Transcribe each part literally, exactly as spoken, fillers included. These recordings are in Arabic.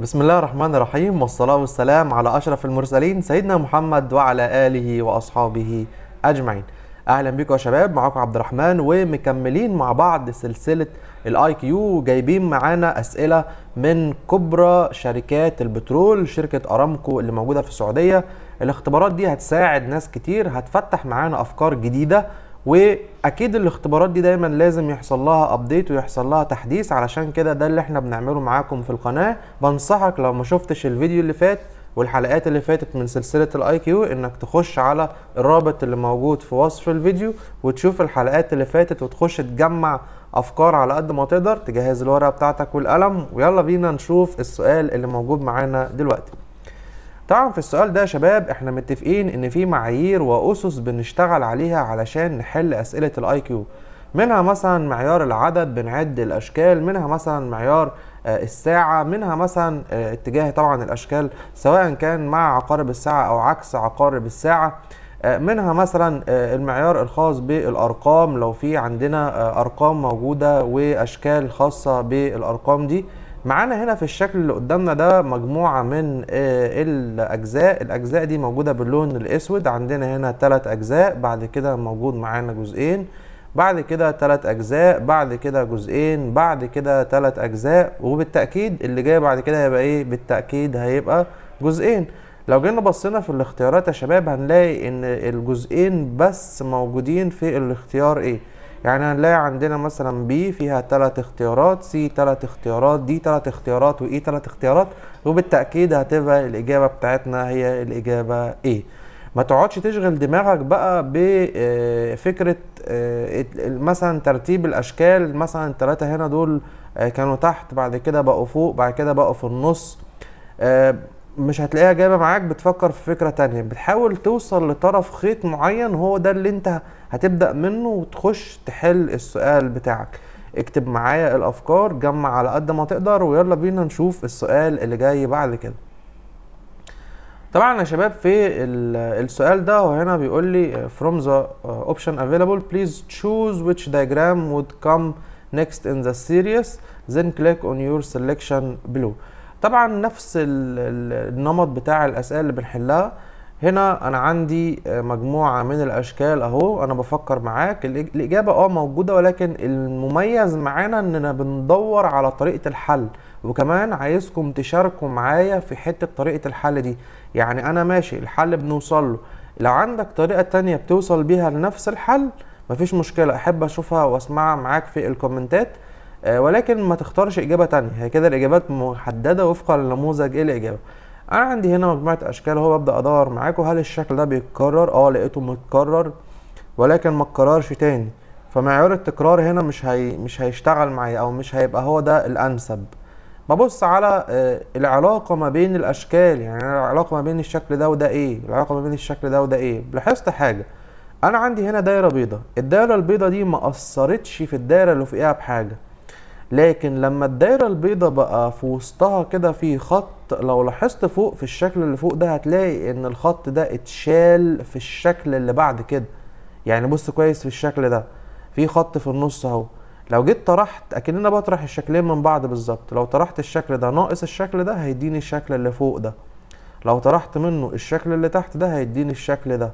بسم الله الرحمن الرحيم، والصلاة والسلام على أشرف المرسلين سيدنا محمد وعلى آله وأصحابه أجمعين. أهلا بكم يا شباب، معاكم عبد الرحمن ومكملين مع بعض سلسلة الاي كيو. جايبين معانا أسئلة من كبرى شركات البترول، شركة أرامكو اللي موجودة في السعودية. الاختبارات دي هتساعد ناس كتير، هتفتح معانا أفكار جديدة، واكيد الاختبارات دي دايما لازم يحصل لها ابديت ويحصل لها تحديث، علشان كده ده اللي احنا بنعمله معاكم في القناه. بنصحك لو ما شفتش الفيديو اللي فات والحلقات اللي فاتت من سلسله الاي كيو انك تخش على الرابط اللي موجود في وصف الفيديو وتشوف الحلقات اللي فاتت، وتخش تجمع افكار على قد ما تقدر، تجهز الورقه بتاعتك والقلم، ويلا بينا نشوف السؤال اللي موجود معانا دلوقتي. طبعا في السؤال ده يا شباب احنا متفقين ان في معايير واسس بنشتغل عليها علشان نحل اسئله الاي كيو، منها مثلا معيار العدد، بنعد الاشكال، منها مثلا معيار الساعه، منها مثلا اتجاه طبعا الاشكال سواء كان مع عقارب الساعه او عكس عقارب الساعه، منها مثلا المعيار الخاص بالارقام لو في عندنا ارقام موجوده واشكال خاصه بالارقام دي. معانا هنا في الشكل اللي قدامنا ده مجموعة من الأجزاء، الأجزاء دي موجودة باللون الأسود. عندنا هنا ثلاث أجزاء، بعد كده موجود معانا جزئين، بعد كده ثلاث أجزاء، بعد كده جزئين، بعد كده ثلاث أجزاء، وبالتأكيد اللي جاي بعد كده هيبقى إيه؟ بالتأكيد هيبقى جزئين. لو جينا بصينا في الاختيارات يا شباب هنلاقي إن الجزئين بس موجودين في الاختيار إيه؟ يعني هنلاقي عندنا مثلا بي فيها ثلاث اختيارات، سي ثلاث اختيارات، دي ثلاث اختيارات، واي ثلاث اختيارات، وبالتاكيد هتبقى الاجابه بتاعتنا هي الاجابه ايه. ما تقعدش تشغل دماغك بقى بفكره مثلا ترتيب الاشكال، مثلا الثلاثه هنا دول كانوا تحت، بعد كده بقوا فوق، بعد كده بقوا في النص، مش هتلاقيها جايبه معاك. بتفكر في فكره تانية، بتحاول توصل لطرف خيط معين، هو ده اللي انت هتبدأ منه وتخش تحل السؤال بتاعك. اكتب معايا الافكار، جمع على قد ما تقدر، ويلا بينا نشوف السؤال اللي جاي بعد كده. طبعا يا شباب في السؤال ده وهنا بيقول لي from the option available please choose which diagram would come next in the series then click on your selection below. طبعا نفس النمط بتاع الاسئله اللي بنحلها. هنا انا عندي مجموعه من الاشكال اهو، انا بفكر معاك، الاجابه اه موجوده، ولكن المميز معانا اننا بندور على طريقه الحل، وكمان عايزكم تشاركوا معايا في حته طريقه الحل دي. يعني انا ماشي الحل بنوصل له، لو عندك طريقه تانية بتوصل بيها لنفس الحل مفيش مشكله، احب اشوفها واسمعها معاك في الكومنتات، ولكن ما تختارش اجابه تانية. هي كده الاجابات محدده وفقا لنموذج ايه الاجابه. انا عندي هنا مجموعه اشكال اهو، ببدا ادور معاكم هل الشكل ده بيتكرر. اه لقيته متكرر ولكن ما اتكررش تاني، فمعيار التكرار هنا مش هي مش هيشتغل معايا، او مش هيبقى هو ده الانسب. ببص على العلاقه ما بين الاشكال، يعني العلاقه ما بين الشكل ده وده ايه، العلاقه ما بين الشكل ده وده ايه. لاحظت حاجه، انا عندي هنا دايره بيضاء، الدايره البيضاء دي ما اثرتش في الدايره اللي فوقيها بحاجه، لكن لما الدايره البيضاء بقى في وسطها كده في خط، لو لاحظت فوق في الشكل اللي فوق ده هتلاقي ان الخط ده اتشال في الشكل اللي بعد كده. يعني بص كويس في الشكل ده في خط في النص اهو، لو جيت طرحت اكننا بطرح الشكلين من بعض بالظبط، لو طرحت الشكل ده ناقص الشكل ده هيديني الشكل اللي فوق ده، لو طرحت منه الشكل اللي تحت ده هيديني الشكل ده،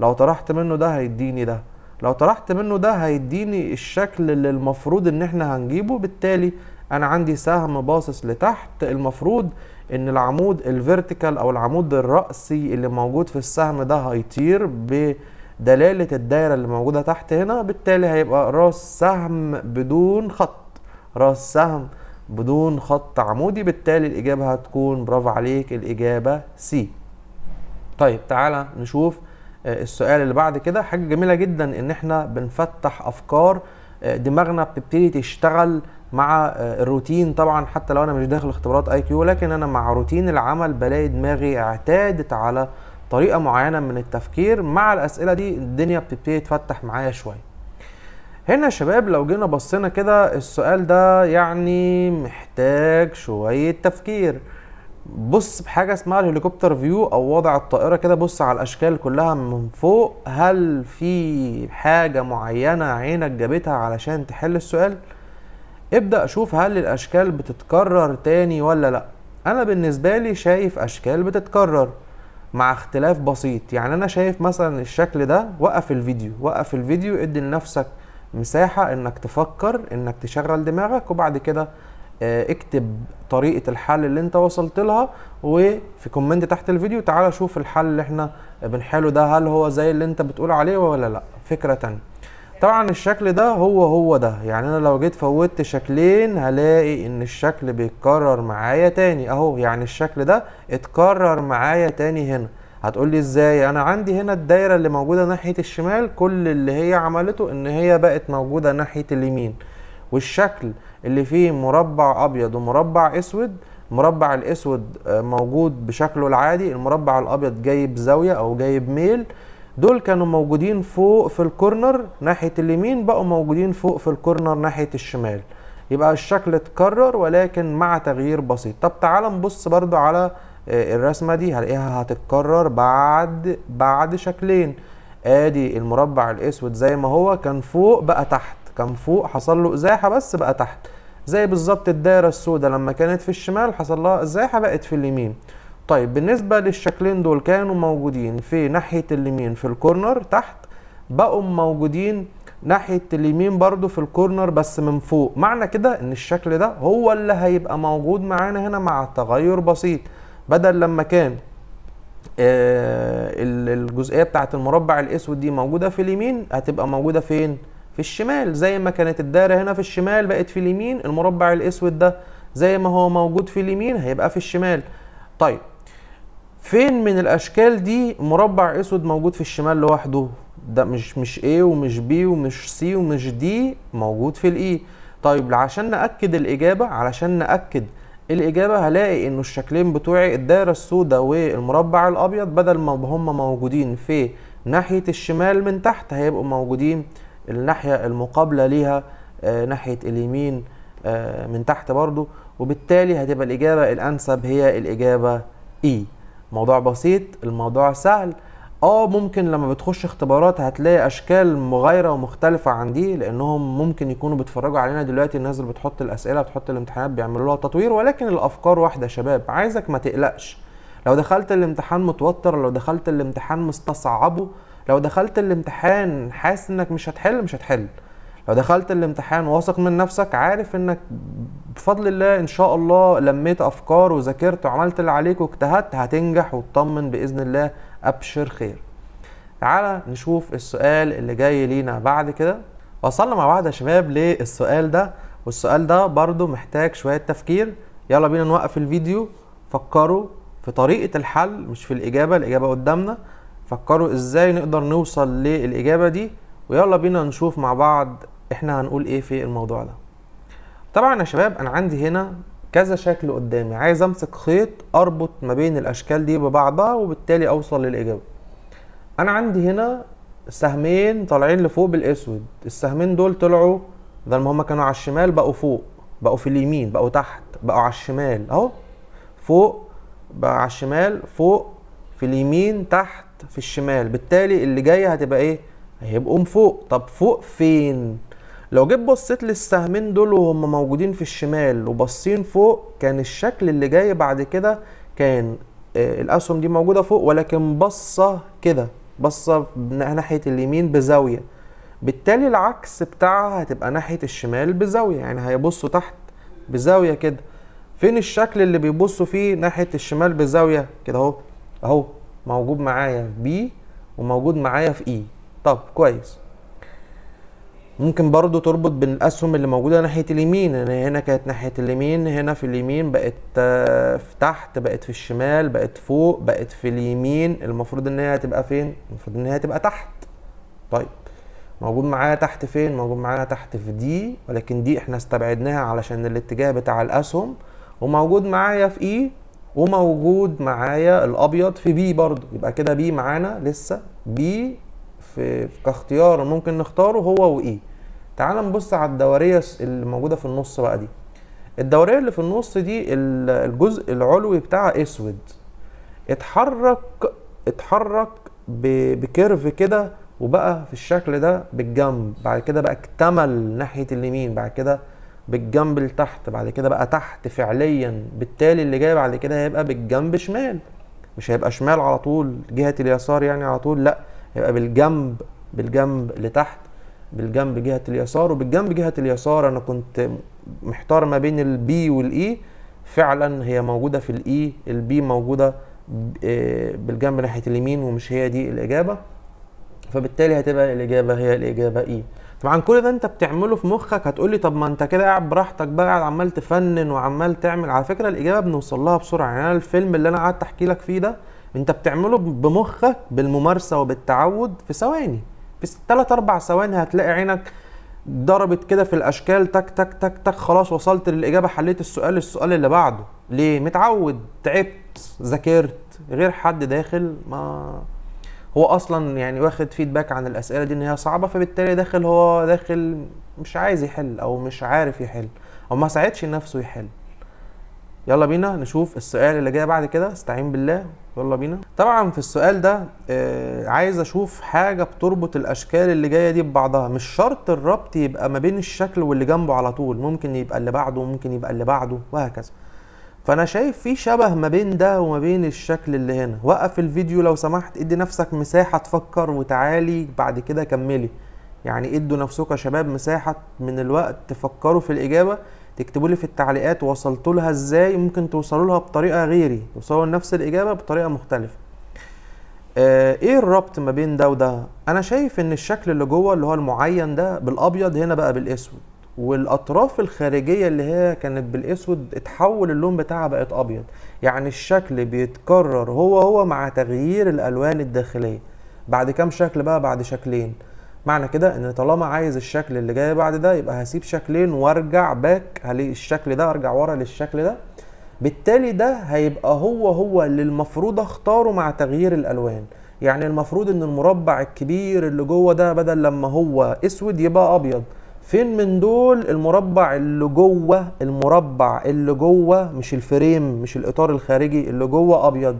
لو طرحت منه ده هيديني ده، لو طرحت منه ده هيديني الشكل اللي المفروض ان احنا هنجيبه. بالتالي انا عندي سهم باصص لتحت، المفروض ان العمود الفيرتيكال او العمود الرأسي اللي موجود في السهم ده هيطير بدلالة الدايرة اللي موجودة تحت هنا، بالتالي هيبقى راس سهم بدون خط، راس سهم بدون خط عمودي، بالتالي الاجابة هتكون برافو عليك الاجابة سي. طيب تعالى نشوف السؤال اللي بعد كده. حاجة جميلة جدا ان احنا بنفتح افكار، دماغنا بتبتدي تشتغل مع الروتين. طبعا حتى لو انا مش داخل اختبارات اي كيو، لكن انا مع روتين العمل بلاقي دماغي اعتادت على طريقة معينة من التفكير، مع الاسئلة دي الدنيا بتبتدي تفتح معايا شوية. هنا يا شباب لو جينا بصينا كده السؤال ده يعني محتاج شوية تفكير. بص بحاجه اسمها الهليكوبتر فيو او وضع الطائره كده، بص على الاشكال كلها من فوق، هل في حاجه معينه عينك جابتها علشان تحل السؤال؟ ابدا شوف هل الاشكال بتتكرر تاني ولا لا. انا بالنسبه لي شايف اشكال بتتكرر مع اختلاف بسيط. يعني انا شايف مثلا الشكل ده، وقف الفيديو وقف الفيديو ادي لنفسك مساحه انك تفكر، انك تشغل دماغك، وبعد كده اكتب طريقه الحل اللي انت وصلت لها، وفي كومنت تحت الفيديو تعالى شوف الحل اللي احنا بنحله ده هل هو زي اللي انت بتقول عليه ولا لا. فكره تانية طبعا الشكل ده هو هو ده، يعني انا لو جيت فوتت شكلين هلاقي ان الشكل بيتكرر معايا تاني اهو. يعني الشكل ده اتكرر معايا تاني هنا. هتقولي ازاي؟ انا عندي هنا الدايره اللي موجوده ناحيه الشمال، كل اللي هي عملته ان هي بقت موجوده ناحيه اليمين، والشكل اللي فيه مربع ابيض ومربع اسود، المربع الاسود موجود بشكله العادي، المربع الابيض جايب زاويه او جايب ميل، دول كانوا موجودين فوق في الكورنر ناحيه اليمين، بقوا موجودين فوق في الكورنر ناحيه الشمال. يبقى الشكل اتكرر ولكن مع تغيير بسيط. طب تعالى نبص برضو على الرسمه دي، هلاقيها هتتكرر بعد بعد شكلين. ادي المربع الاسود زي ما هو كان فوق بقى تحت، كان فوق حصل له ازاحه بس بقى تحت، زي بالظبط الدايره السوداء لما كانت في الشمال حصل لها ازاحه بقت في اليمين. طيب بالنسبه للشكلين دول كانوا موجودين في ناحيه اليمين في الكورنر تحت، بقوا موجودين ناحيه اليمين برضو في الكورنر بس من فوق. معنى كده ان الشكل ده هو اللي هيبقى موجود معانا هنا مع تغير بسيط. بدل لما كان آه الجزئيه بتاعه المربع الاسود دي موجوده في اليمين، هتبقى موجوده فين؟ في الشمال. زي ما كانت الدايره هنا في الشمال بقت في اليمين، المربع الاسود ده زي ما هو موجود في اليمين هيبقى في الشمال. طيب فين من الاشكال دي مربع اسود موجود في الشمال لوحده؟ ده مش مش A ومش B ومش C ومش D، موجود في الإي. طيب عشان ناكد الاجابه، علشان ناكد الاجابه هلاقي انه الشكلين بتوعي الدايره السوداء والمربع الابيض بدل ما هم موجودين في ناحيه الشمال من تحت، هيبقوا موجودين الناحيه المقابله ليها آه ناحيه اليمين آه من تحت برضو، وبالتالي هتبقى الاجابه الانسب هي الاجابه اي. موضوع بسيط، الموضوع سهل. اه ممكن لما بتخش اختبارات هتلاقي اشكال مغايره ومختلفه عن دي، لانهم ممكن يكونوا بيتفرجوا علينا دلوقتي الناس اللي بتحط الاسئله بتحط الامتحانات بيعملوا لها تطوير، ولكن الافكار واحده يا شباب. عايزك ما تقلقش لو دخلت الامتحان متوتر، لو دخلت الامتحان مستصعبه، لو دخلت الامتحان حاسس انك مش هتحل مش هتحل. لو دخلت الامتحان واثق من نفسك، عارف انك بفضل الله ان شاء الله لميت افكار وذاكرت وعملت اللي عليك واجتهدت، هتنجح واطمن باذن الله، ابشر خير. تعالى نشوف السؤال اللي جاي لينا بعد كده. وصلنا مع بعض يا شباب للسؤال ده، والسؤال ده برضو محتاج شويه تفكير. يلا بينا نوقف الفيديو، فكروا في طريقه الحل مش في الاجابه، الاجابه قدامنا، فكروا ازاي نقدر نوصل للاجابه دي، ويلا بينا نشوف مع بعض احنا هنقول ايه في الموضوع ده. طبعا يا شباب انا عندي هنا كذا شكل قدامي، عايز امسك خيط اربط ما بين الاشكال دي ببعضها وبالتالي اوصل للاجابه. انا عندي هنا سهمين طالعين لفوق بالاسود، السهمين دول طلعوا بدل ما هما كانوا على الشمال بقوا فوق، بقوا في اليمين، بقوا تحت، بقوا على الشمال اهو، فوق بقى على الشمال، فوق في اليمين، تحت في الشمال. بالتالي اللي جاي هتبقى ايه؟ هيبقوا فوق. طب فوق فين؟ لو جيت بصيت للسهمين دول وهم موجودين في الشمال وبصين فوق، كان الشكل اللي جاي بعد كده كان آه الاسهم دي موجوده فوق، ولكن بصه كده، بصه ناحيه اليمين بزاويه. بالتالي العكس بتاعها هتبقى ناحيه الشمال بزاويه، يعني هيبصوا تحت بزاويه كده. فين الشكل اللي بيبصوا فيه ناحيه الشمال بزاويه كده؟ اهو اهو موجود معايا في بي وموجود معايا في اي. طب كويس، ممكن برضو تربط بين الاسهم اللي موجوده ناحيه اليمين، لان يعني هنا كانت ناحيه اليمين، هنا في اليمين بقت في تحت، بقت في الشمال، بقت فوق، بقت في اليمين. المفروض ان هي هتبقى فين؟ المفروض ان هي هتبقى تحت. طيب موجود معايا تحت فين؟ موجود معايا تحت في دي، ولكن دي احنا استبعدناها علشان الاتجاه بتاع الاسهم، وموجود معايا في اي، وموجود معايا الابيض في بي برضو. يبقى كده بي معانا لسه، بي في كاختيار ممكن نختاره هو وايه. تعال نبص على الدوريه اللي موجوده في النص بقى دي. الدوريه اللي في النص دي الجزء العلوي بتاعها اسود، اتحرك اتحرك بكيرف كده وبقى في الشكل ده بالجنب، بعد كده بقى اكتمل ناحيه اليمين، بعد كده بالجنب لتحت، بعد كده بقى تحت فعليا، بالتالي اللي جاي بعد كده هيبقى بالجنب شمال، مش هيبقى شمال على طول جهة اليسار يعني على طول، لا هيبقى بالجنب، بالجنب لتحت، بالجنب جهة اليسار، وبالجنب جهة اليسار. انا كنت محتار ما بين البي والاي، فعلا هي موجودة في الاي، البي موجودة بالجنب ناحية اليمين ومش هي دي الاجابة، فبالتالي هتبقى الاجابة هي الاجابة اي. طبعا كل ده انت بتعمله في مخك، هتقولي طب ما انت كده قاعد براحتك بقى، قاعد عمال تفنن وعمال تعمل. على فكره الاجابه بنوصل لها بسرعه، يعني انا الفيلم اللي انا قعدت احكي لك فيه ده انت بتعمله بمخك بالممارسه وبالتعود في ثواني، في ثلاث اربع ثواني هتلاقي عينك ضربت كده في الاشكال، تك تك تك تك، خلاص وصلت للاجابه، حليت السؤال السؤال اللي بعده. ليه؟ متعود، تعبت، ذاكرت، غير حد داخل ما هو اصلا يعني واخد فيدباك عن الاسئله دي ان هي صعبه، فبالتالي داخل هو داخل مش عايز يحل او مش عارف يحل او ما ساعدش نفسه يحل. يلا بينا نشوف السؤال اللي جاي بعد كده، استعين بالله، يلا بينا. طبعا في السؤال ده آه عايز اشوف حاجه بتربط الاشكال اللي جايه دي ببعضها، مش شرط الربط يبقى ما بين الشكل واللي جنبه على طول، ممكن يبقى اللي بعده وممكن يبقى اللي بعده وهكذا. فانا شايف في شبه ما بين ده وما بين الشكل اللي هنا. وقف الفيديو لو سمحت، ادي نفسك مساحه تفكر وتعالي بعد كده كملي، يعني ادوا نفسكم يا شباب مساحه من الوقت تفكروا في الاجابه، تكتبوا لي في التعليقات وصلتوا لها ازاي، ممكن توصلوا لها بطريقه غيري، توصلوا لنفس الاجابه بطريقه مختلفه. آه ايه الربط ما بين ده وده؟ انا شايف ان الشكل اللي جوه اللي هو المعين ده بالابيض، هنا بقى بالاسود، والاطراف الخارجيه اللي هي كانت بالاسود اتحول اللون بتاعها بقت ابيض، يعني الشكل بيتكرر هو هو مع تغيير الالوان الداخليه. بعد كام شكل بقى؟ بعد شكلين. معنى كده ان طالما عايز الشكل اللي جاي بعد ده يبقى هسيب شكلين وارجع باك هلاقي الشكل ده، ارجع ورا للشكل ده، بالتالي ده هيبقى هو هو اللي المفروض اختاره مع تغيير الالوان. يعني المفروض ان المربع الكبير اللي جوه ده بدل لما هو اسود يبقى ابيض، فين من دول المربع اللي جوه، المربع اللي جوه مش الفريم مش الاطار الخارجي، اللي جوه ابيض،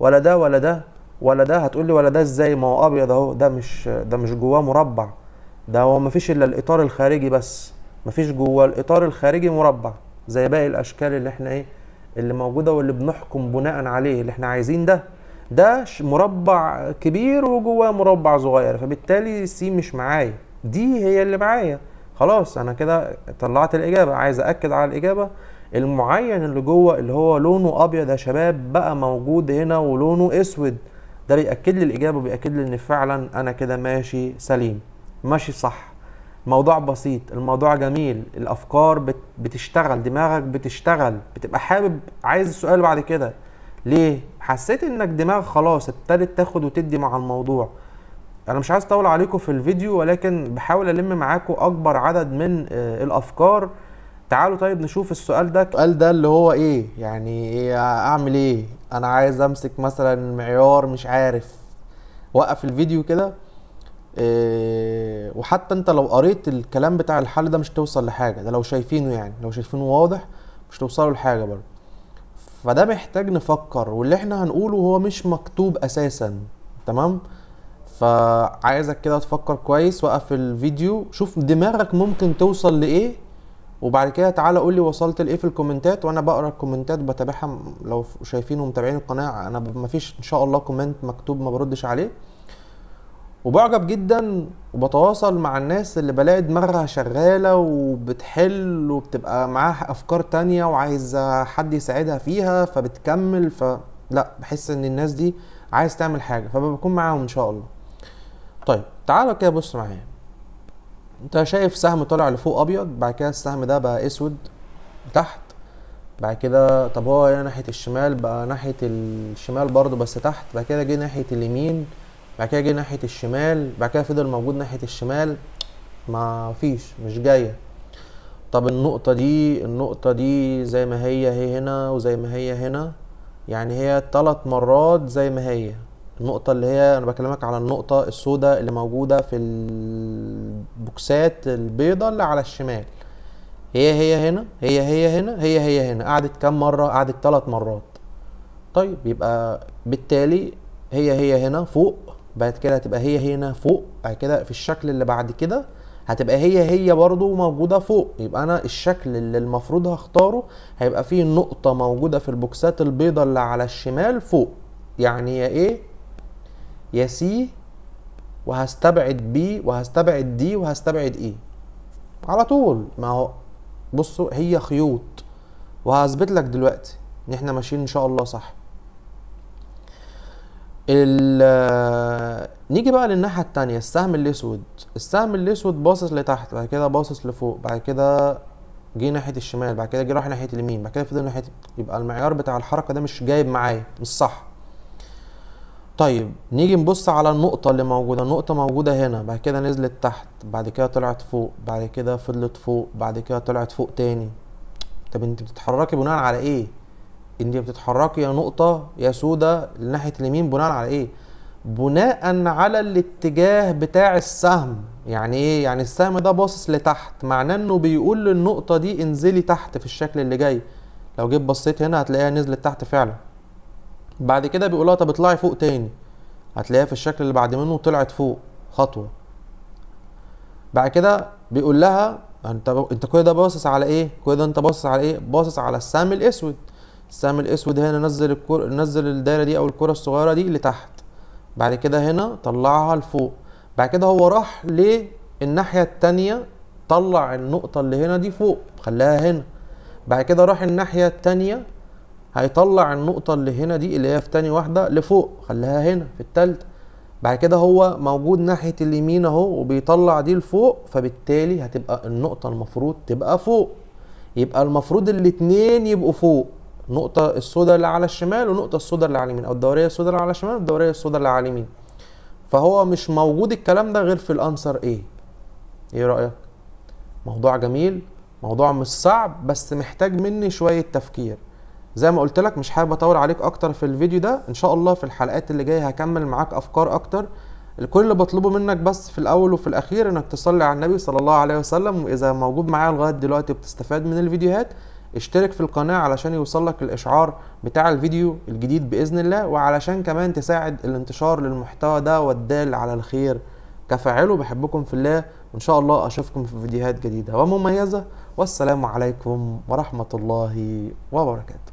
ولا ده ولا ده ولا ده. هتقولي ولا ده ازاي؟ ما هو ابيض اهو، ده مش ده مش جواه مربع، ده هو مفيش الا الاطار الخارجي بس، مفيش جوه الاطار الخارجي مربع زي باقي الاشكال اللي احنا ايه اللي موجوده واللي بنحكم بناء عليه اللي احنا عايزين. ده ده مربع كبير وجواه مربع صغير، فبالتالي سي مش معايا، دي هي اللي معايا. خلاص انا كده طلعت الاجابه، عايز اكد على الاجابه. المعين اللي جوه اللي هو لونه ابيض يا شباب بقى موجود هنا ولونه اسود، ده بياكد لي الاجابه وبياكد لي ان فعلا انا كده ماشي سليم، ماشي صح. الموضوع بسيط، الموضوع جميل، الافكار بتشتغل، دماغك بتشتغل، بتبقى حابب عايز السؤال بعد كده. ليه؟ حسيت انك دماغ خلاص ابتدت تاخد وتدي مع الموضوع. انا مش عايز اطول عليكم في الفيديو، ولكن بحاول الم معاكم اكبر عدد من الافكار. تعالوا طيب نشوف السؤال ده. السؤال ده اللي هو ايه يعني، إيه اعمل ايه؟ انا عايز امسك مثلا معيار مش عارف. وقف الفيديو كده إيه، وحتى انت لو قريت الكلام بتاع الحل ده مش توصل لحاجه، ده لو شايفينه يعني لو شايفينه واضح مش توصلوا لحاجه برضه. فده محتاج نفكر، واللي احنا هنقوله هو مش مكتوب اساسا، تمام؟ فعايزك كده تفكر كويس، وقف الفيديو شوف دماغك ممكن توصل لايه، وبعد كده تعالى قول لي وصلت لايه في الكومنتات، وانا بقرا الكومنتات بتابعها. لو شايفين ومتابعين القناه انا مفيش ان شاء الله كومنت مكتوب ما بردش عليه، وبعجب جدا وبتواصل مع الناس اللي بلاقي دماغها شغاله وبتحل وبتبقى معاها افكار تانية وعايزه حد يساعدها فيها فبتكمل، فلا بحس ان الناس دي عايز تعمل حاجه فبكون معاهم ان شاء الله. طيب تعالوا كده بص معايا، انت شايف سهم طالع لفوق ابيض، بعد كده السهم ده بقى اسود تحت، بعد كده طب هو هنا ناحيه الشمال بقى ناحيه الشمال برضو بس تحت، بعد كده جه ناحيه اليمين، بعد كده جه ناحيه الشمال، بعد كده فضل موجود ناحيه الشمال، ما فيش مش جايه. طب النقطه دي النقطه دي زي ما هي هي هنا وزي ما هي هنا، يعني هي ثلاث مرات زي ما هي. النقطة اللي هي أنا بكلمك على النقطة السوداء اللي موجودة في البوكسات البيضاء اللي على الشمال، هي هي هنا هي هي هنا هي هي هنا، قعدت كام مرة؟ قعدت ثلاث مرات. طيب يبقى بالتالي هي هي هنا فوق، بعد كده هتبقى هي هنا فوق، بعد كده في الشكل اللي بعد كده هتبقى هي هي برضو موجودة فوق. يبقى انا الشكل اللي المفروض هختاره هيبقى فيه نقطة موجودة في البوكسات البيضة اللي على الشمال فوق، يعني يا ايه يا سي، وهستبعد بي وهستبعد دي وهستبعد ايه على طول. ما هو بصوا هي خيوط، وهثبت لك دلوقتي ان احنا ماشيين ان شاء الله صح. نيجي بقى للناحيه التانيه، السهم الاسود. السهم الاسود باصص لتحت، بعد كده باصص لفوق، بعد كده جه ناحيه الشمال، بعد كده جه راح ناحيه اليمين، بعد كده فضل ناحيه. يبقى المعيار بتاع الحركه ده مش جايب معايا، مش صح. طيب نيجي نبص على النقطه اللي موجوده. النقطه موجوده هنا، بعد كده نزلت تحت، بعد كده طلعت فوق، بعد كده فضلت فوق، بعد كده طلعت فوق تاني. طب انت بتتحركي بناء على ايه؟ انت بتتحركي يا نقطه يا سودا لناحيه اليمين بناء على ايه؟ بناء على الاتجاه بتاع السهم. يعني ايه؟ يعني السهم ده باصص لتحت، معناه انه بيقول للنقطه دي انزلي تحت في الشكل اللي جاي. لو جيت بصيت هنا هتلاقيها نزلت تحت فعلا، بعد كده بيقولها طب اطلعي فوق تاني، هتلاقيها في الشكل اللي بعد منه طلعت فوق خطوه. بعد كده بيقول لها انت انت كل ده باصص على ايه؟ كل ده انت باصص على ايه؟ باصص على السهم الاسود. السهم الاسود هنا نزل الكره، نزل الدايره دي او الكره الصغيره دي لتحت، بعد كده هنا طلعها لفوق، بعد كده هو راح للناحيه التانيه طلع النقطه اللي هنا دي فوق خلاها هنا، بعد كده راح الناحيه التانيه هيطلع النقطه اللي هنا دي اللي هي في تاني واحده لفوق خلاها هنا في التالته، بعد كده هو موجود ناحيه اليمين اهو وبيطلع دي لفوق، فبالتالي هتبقى النقطه المفروض تبقى فوق. يبقى المفروض الاتنين يبقوا فوق، نقطة السوداء اللي على الشمال ونقطة السوداء اللي على اليمين، أو الدورية السوداء اللي على الشمال والدورية السوداء اللي على اليمين. فهو مش موجود الكلام ده غير في الأنسر إيه. إيه رأيك؟ موضوع جميل، موضوع مش صعب، بس محتاج مني شوية تفكير. زي ما قلت لك مش حابب أطول عليك أكتر في الفيديو ده، إن شاء الله في الحلقات اللي جاية هكمل معاك أفكار أكتر. الكل اللي بطلبه منك بس في الأول وفي الأخير إنك تصلي على النبي صلى الله عليه وسلم، وإذا موجود معايا لغاية دلوقتي بتستفاد من الفيديوهات اشترك في القناة علشان يوصلك الإشعار بتاع الفيديو الجديد بإذن الله، وعلشان كمان تساعد الانتشار للمحتوى ده والدال على الخير كفاعله. بحبكم في الله، وإن شاء الله أشوفكم في فيديوهات جديدة ومميزة، والسلام عليكم ورحمة الله وبركاته.